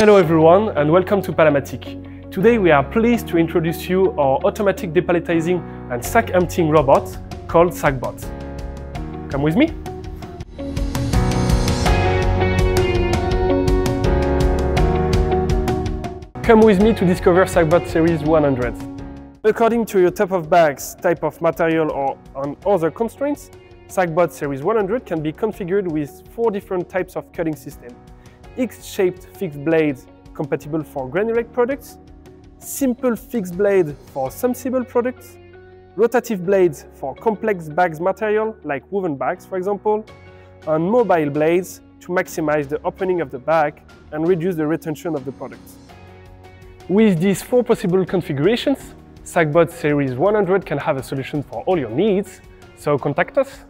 Hello everyone and welcome to Palamatic. Today we are pleased to introduce you our automatic depalletizing and sack emptying robot called SackBot. Come with me. Come with me to discover SackBot Series 100. According to your type of bags, type of material or on other constraints, SackBot Series 100 can be configured with 4 different types of cutting system. X-shaped fixed blades compatible for granulate products, simple fixed blade for sensible products, rotative blades for complex bags material like woven bags for example, and mobile blades to maximize the opening of the bag and reduce the retention of the product. With these 4 possible configurations, SackBot Series 100 can have a solution for all your needs, so contact us!